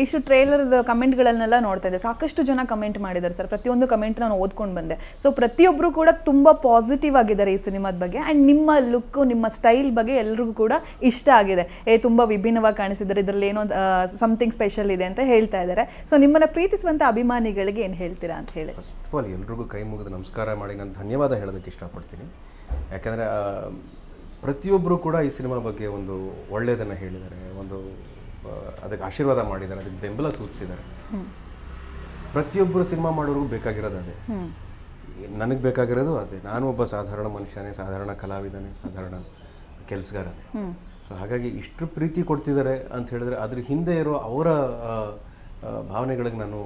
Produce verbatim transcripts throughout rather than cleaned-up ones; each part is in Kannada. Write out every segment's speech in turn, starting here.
ಇಷ್ಟು ಟ್ರೇಲರ್ ಕಮೆಂಟ್ಗಳನ್ನೆಲ್ಲ ನೋಡ್ತಾ ಇದ್ದೆ ಸಾಕಷ್ಟು ಜನ ಕಮೆಂಟ್ ಮಾಡಿದ್ದಾರೆ ಸರ್ ಪ್ರತಿಯೊಂದು ಕಮೆಂಟ್ ನಾನು ಓದ್ಕೊಂಡು ಬಂದೆ ಸೋ ಪ್ರತಿಯೊಬ್ಬರು ಕೂಡ ತುಂಬಾ ಪಾಸಿಟಿವ್ ಆಗಿದ್ದಾರೆ ಈ ಸಿನಿಮಾದ ಬಗ್ಗೆ ಅಂಡ್ ನಿಮ್ಮ ಲುಕ್ ನಿಮ್ಮ ಸ್ಟೈಲ್ ಬಗ್ಗೆ ಎಲ್ಲರಿಗೂ ಕೂಡ ಇಷ್ಟ ಆಗಿದೆ ಏ ತುಂಬಾ ವಿಭಿನ್ನವಾಗಿ ಕಾಣಿಸಿದ್ದಾರೆ ಇದರಲ್ಲಿ ಏನೋ ಸಮಥಿಂಗ್ ಸ್ಪೆಷಲ್ ಇದೆ ಅಂತ ಹೇಳ್ತಾ ಇದ್ದಾರೆ ಸೋ ನಿಮ್ಮನ್ನ ಪ್ರೀತಿಸುವಂತ ಅಭಿಮಾನಿಗಳಿಗೆ ಏನು ಹೇಳ್ತೀರಾ ಅಂತ ಹೇಳಿ ಫಸ್ಟ್ ಆಫ್ ಆಲ್ ಎಲ್ಲರಿಗೂ ಕೈ ಮುಗಿದ ನಮಸ್ಕಾರ ಮಾಡಿ ನಾನು ಧನ್ಯವಾದ ಹೇಳೋದಕ್ಕೆ ಇಷ್ಟ ಪಡ್ತೀನಿ ಯಾಕಂದ್ರೆ ಪ್ರತಿಯೊಬ್ಬರು ಕೂಡ ಈ ಸಿನಿಮಾ ಬಗ್ಗೆ ಒಂದು ಒಳ್ಳೆಯದನ್ನ ಹೇಳಿದ್ದಾರೆ ಒಂದು ಅದಕ್ಕೆ ಆಶೀರ್ವಾದ ಮಾಡಿದ್ದಾರೆ ಅದಕ್ಕೆ ಬೆಂಬಲ ಸೂಚಿಸಿದ್ದಾರೆ ಪ್ರತಿಯೊಬ್ಬರು ಸಿನಿಮಾ ಮಾಡೋರಿಗೂ ಬೇಕಾಗಿರೋದು ಅದೇ ನನಗೆ ಬೇಕಾಗಿರೋದು ಅದೇ ನಾನು ಒಬ್ಬ ಸಾಧಾರಣ ಮನುಷ್ಯನೇ ಸಾಧಾರಣ ಕಲಾವಿದನೇ ಸಾಧಾರಣ ಕೆಲಸಗಾರನೇ ಸೊ ಹಾಗಾಗಿ ಇಷ್ಟು ಪ್ರೀತಿ ಕೊಡ್ತಿದ್ದಾರೆ ಅಂತ ಹೇಳಿದ್ರೆ ಅದ್ರ ಹಿಂದೆ ಇರೋ ಅವರ ಭಾವನೆಗಳಿಗೆ ನಾನು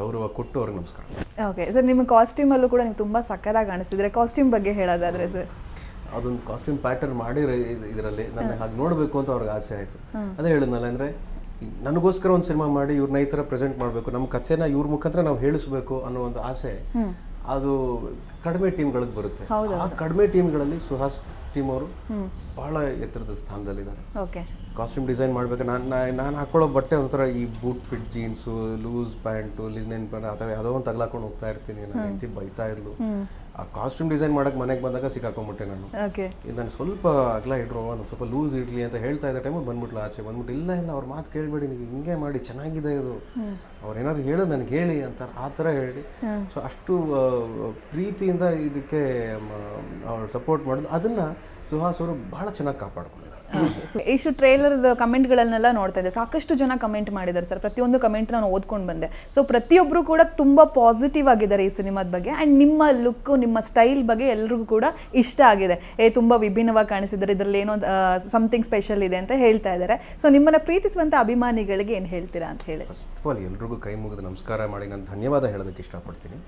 ಗೌರವ ಕೊಟ್ಟು ಅವರಿಗೆ ನಮಸ್ಕಾರ ಓಕೆ ಸರ್ ನಿಮ್ಮ ಕಾಸ್ಟ್ಯೂಮ್ ಅಲ್ಲೂ ಕೂಡ ನೀವು ತುಂಬಾ ಸಕ್ಕತ್ತಾಗಿ ಕಾಣಿಸ್ತಿದ್ರೆ ಕಾಸ್ಟ್ಯೂಮ್ ಬಗ್ಗೆ ಹೇಳೋದಾದ್ರೆ ಸರ್ ಅದೊಂದು ಕಾಸ್ಟ್ಯೂಮ್ ಪ್ಯಾಟರ್ನ್ ಮಾಡಿರೋ ಇದರಲ್ಲಿ ನನಗೆ ಹಾಗೆ ನೋಡಬೇಕು ಅಂತ ಅವ್ರಿಗೆ ಆಸೆ ಆಯಿತು ಅದೇ ಹೇಳಿದ್ನಲ್ಲ ಅಂದರೆ ನನಗೋಸ್ಕರ ಒಂದು ಸಿನಿಮಾ ಮಾಡಿ ಇವ್ರನ್ನ ಈ ಥರ ಪ್ರೆಸೆಂಟ್ ಮಾಡಬೇಕು ನಮ್ಮ ಕಥೆನ ಇವ್ರ ಮುಖಾಂತರ ನಾವು ಹೇಳಿಸ್ಬೇಕು ಅನ್ನೋ ಒಂದು ಆಸೆ ಅದು ಕಡಿಮೆ ಟೀಮ್ಗಳಿಗೆ ಬರುತ್ತೆ ಆ ಕಡಿಮೆ ಟೀಮ್ಗಳಲ್ಲಿ ಸುಹಾಸ್ ಟೀಮ್ ಅವರು ಬಹಳ ಎತ್ತರದ ಸ್ಥಾನದಲ್ಲಿದ್ದಾರೆ ಕಾಸ್ಟ್ಯೂಮ್ ಡಿಸೈನ್ ಮಾಡಬೇಕು ನಾನು ನಾನು ಹಾಕೊಳ್ಳೋ ಬಟ್ಟೆ ಒಂಥರ ಈ boot fit jeans loose pant linen pant ಆ ಥರ ಯಾವುದೋ ಒಂದು ತಗ್ಲಾಕೊಂಡು ಹೋಗ್ತಾ ಇರ್ತೀನಿ ನಾನು ಎಂತಿ ಬೈತಾ ಇರಲು ಆ ಕಾಸ್ಟ್ಯೂಮ್ ಡಿಸೈನ್ ಮಾಡೋಕ್ಕೆ ಮನೆಗೆ ಬಂದಾಗ ಸಿಕ್ಕಾಕೊಂಬಿಟ್ಟೆ ನಾನು ನಾನು ಸ್ವಲ್ಪ ಅಗ್ಲ ಇಡ್ರೋ ನಾನು ಸ್ವಲ್ಪ ಲೂಸ್ ಇಡ್ಲಿ ಅಂತ ಹೇಳ್ತಾ ಇದ್ದ ಟೈಮಲ್ಲಿ ಬಂದ್ಬಿಟ್ಲ ಆಚೆ ಬಂದ್ಬಿಟ್ಟು ಇಲ್ಲ ಇಲ್ಲ ಅವ್ರ ಮಾತು ಕೇಳಬೇಡಿ ನೀವು ಹಿಂಗೆ ಮಾಡಿ ಚೆನ್ನಾಗಿದೆ ಇದು ಅವ್ರು ಏನಾದ್ರು ಹೇಳೋದು ನನಗೆ ಹೇಳಿ ಅಂತಾರೆ ಆ ಥರ ಹೇಳಿ ಸೊ ಅಷ್ಟು ಪ್ರೀತಿಯಿಂದ ಇದಕ್ಕೆ ಅವ್ರು ಸಪೋರ್ಟ್ ಮಾಡೋದು ಅದನ್ನು ಸುಹಾಸ್ ಅವರು ಬಹಳ ಚೆನ್ನಾಗಿ ಕಾಪಾಡ್ಕೊಂಡಿದ್ದಾರೆ ಇಷ್ಟು ಟ್ರೇಲರ್ ಕಮೆಂಟ್ಗಳನ್ನೆಲ್ಲ ನೋಡ್ತಾ ಇದ್ದೆ ಸಾಕಷ್ಟು ಜನ ಕಮೆಂಟ್ ಮಾಡಿದ್ದಾರೆ ಸರ್ ಪ್ರತಿಯೊಂದು ಕಮೆಂಟ್ ನಾನು ಓದ್ಕೊಂಡು ಬಂದೆ ಸೊ ಪ್ರತಿಯೊಬ್ಬರು ಕೂಡ ತುಂಬಾ ಪಾಸಿಟಿವ್ ಆಗಿದ್ದಾರೆ ಈ ಸಿನಿಮಾದ ಬಗ್ಗೆ ಅಂಡ್ ನಿಮ್ಮ ಲುಕ್ ನಿಮ್ಮ ಸ್ಟೈಲ್ ಬಗ್ಗೆ ಎಲ್ಲರಿಗೂ ಕೂಡ ಇಷ್ಟ ಆಗಿದೆ ಏ ತುಂಬಾ ವಿಭಿನ್ನವಾಗಿ ಕಾಣಿಸಿದ್ದಾರೆ ಇದರಲ್ಲಿ ಏನೋ ಸಮಥಿಂಗ್ ಸ್ಪೆಷಲ್ ಇದೆ ಅಂತ ಹೇಳ್ತಾ ಇದ್ದಾರೆ ಸೊ ನಿಮ್ಮನ್ನ ಪ್ರೀತಿಸುವಂತ ಅಭಿಮಾನಿಗಳಿಗೆ ಏನು ಹೇಳ್ತೀರಾ ಅಂತ ಹೇಳಿ ಫಸ್ಟ್ ಆಫ್ ಆಲ್ ಎಲ್ಲರಿಗೂ ಕೈ ಮುಗಿದ ನಮಸ್ಕಾರ ಮಾಡಿ ನಾನು ಧನ್ಯವಾದ ಹೇಳೋದಕ್ಕೆ ಇಷ್ಟಪಡ್ತೀನಿ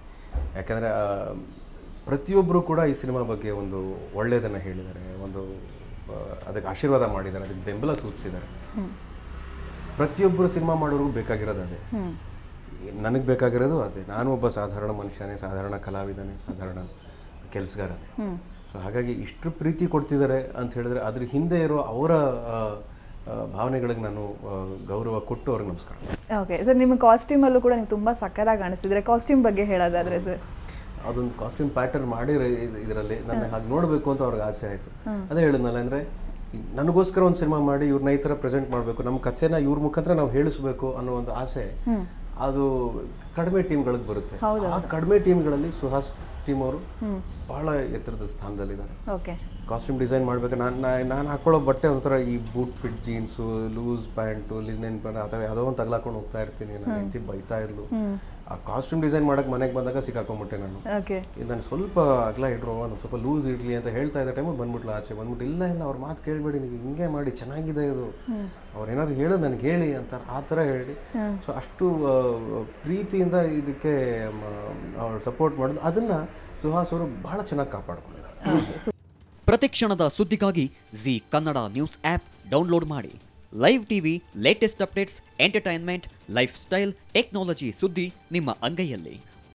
ಯಾಕಂದರೆ ಪ್ರತಿಯೊಬ್ಬರು ಕೂಡ ಈ ಸಿನಿಮಾ ಬಗ್ಗೆ ಒಂದು ಒಳ್ಳೆಯದನ್ನು ಹೇಳಿದ್ದಾರೆ ಒಂದು ಅದಕ್ಕೆ ಆಶೀರ್ವಾದ ಮಾಡಿದ್ದಾರೆ ಅದಕ್ಕೆ ಬೆಂಬಲ ಸೂಚಿಸಿದ್ದಾರೆ ಪ್ರತಿಯೊಬ್ಬರು ಸಿನಿಮಾ ಮಾಡೋರಿಗೂ ಬೇಕಾಗಿರೋದು ಅದೇ ನನಗೆ ಬೇಕಾಗಿರೋದು ಅದೇ ನಾನು ಒಬ್ಬ ಸಾಧಾರಣ ಮನುಷ್ಯನೇ ಸಾಧಾರಣ ಕಲಾವಿದನೇ ಸಾಧಾರಣ ಕೆಲಸಗಾರನೇ ಸೊ ಹಾಗಾಗಿ ಇಷ್ಟು ಪ್ರೀತಿ ಕೊಡ್ತಿದ್ದಾರೆ ಅಂತ ಹೇಳಿದ್ರೆ ಅದ್ರ ಹಿಂದೆ ಇರೋ ಅವರ ಭಾವನೆಗಳಿಗೆ ನಾನು ಗೌರವ ಕೊಟ್ಟು ಅವ್ರಿಗೆ ನಮಸ್ಕಾರ ಓಕೆ ಸರ್ ನಿಮ್ಮ ಕಾಸ್ಟ್ಯೂಮ್ ಅಲ್ಲೂ ಕೂಡ ನೀವು ತುಂಬಾ ಸಕ್ಕತ್ತಾಗಿ ಕಾಣಿಸ್ತಿದ್ರೆ ಕಾಸ್ಟ್ಯೂಮ್ ಬಗ್ಗೆ ಹೇಳೋದಾದ್ರೆ ಸರ್ ಅದೊಂದು ಕಾಸ್ಟ್ಯೂಮ್ ಪ್ಯಾಟರ್ನ್ ಮಾಡಿರೋ ಇದರಲ್ಲಿ ನನಗೆ ಹಾಗೆ ನೋಡಬೇಕು ಅಂತ ಅವ್ರಿಗೆ ಆಸೆ ಆಯಿತು ಅದೇ ಹೇಳಿದ್ನಲ್ಲ ಅಂದರೆ ನನಗೋಸ್ಕರ ಒಂದು ಸಿನಿಮಾ ಮಾಡಿ ಇವ್ರನ್ನ ಈ ಥರ ಪ್ರೆಸೆಂಟ್ ಮಾಡಬೇಕು ನಮ್ಮ ಕಥೆನ ಇವ್ರ ಮುಖಾಂತರ ನಾವು ಹೇಳಿಸ್ಬೇಕು ಅನ್ನೋ ಒಂದು ಆಸೆ ಅದು ಕಡಿಮೆ ಟೀಮ್ಗಳಿಗೆ ಬರುತ್ತೆ ಆ ಕಡಿಮೆ ಟೀಮ್ಗಳಲ್ಲಿ ಸುಹಾಸ್ ಟೀಮ್ ಅವರು ಬಹಳ ಎತ್ತರದ ಸ್ಥಾನದಲ್ಲಿದ್ದಾರೆ ಕಾಸ್ಟ್ಯೂಮ್ ಡಿಸೈನ್ ಮಾಡಬೇಕು ನಾನು ನಾನು ಹಾಕೊಳ್ಳೋ ಬಟ್ಟೆ ಒಂಥರ ಈ boot fit jeans loose pant linen pant ಆ ಥರ ಯಾವುದೋ ಒಂದು ತಗ್ಲಾಕೊಂಡು ಹೋಗ್ತಾ ಇರ್ತೀನಿ ನಾನು ಎಂತಿ ಬೈತಾ ಇರಲು ಆ ಕಾಸ್ಟ್ಯೂಮ್ ಡಿಸೈನ್ ಮಾಡೋಕ್ಕೆ ಮನೆಗೆ ಬಂದಾಗ ಸಿಕ್ಕಾಕೊಂಬಿಟ್ಟೆ ನಾನು ನಾನು ಸ್ವಲ್ಪ ಅಗ್ಲ ಇಡ್ರೋ ನಾನು ಸ್ವಲ್ಪ ಲೂಸ್ ಇಡ್ಲಿ ಅಂತ ಹೇಳ್ತಾ ಇದ್ದ ಟೈಮಲ್ಲಿ ಬಂದ್ಬಿಟ್ಲ ಆಚೆ ಬಂದ್ಬಿಟ್ಟು ಇಲ್ಲ ಇಲ್ಲ ಅವ್ರ ಮಾತು ಕೇಳಬೇಡಿ ನೀವು ಹಿಂಗೆ ಮಾಡಿ ಚೆನ್ನಾಗಿದೆ ಇದು ಅವ್ರು ಏನಾದ್ರು ಹೇಳೋದು ನನಗೆ ಹೇಳಿ ಅಂತಾರೆ ಆ ಥರ ಹೇಳಿ ಸೊ ಅಷ್ಟು ಪ್ರೀತಿಯಿಂದ ಇದಕ್ಕೆ ಅವ್ರು ಸಪೋರ್ಟ್ ಮಾಡೋದು ಅದನ್ನು ಸುಹಾಸ್ ಅವರು ಬಹಳ ಚೆನ್ನಾಗಿ ಕಾಪಾಡ್ಕೊಂಡಿದ್ದಾರೆ ಪ್ರತಿಕ್ಷಣದ ಸುದ್ದಿಗಾಗಿ Zee Kannada news app download ಮಾಡಿ live TV latest updates entertainment lifestyle technology ಸುದ್ದಿ ನಿಮ್ಮ ಅಂಗೈಯಲ್ಲಿ.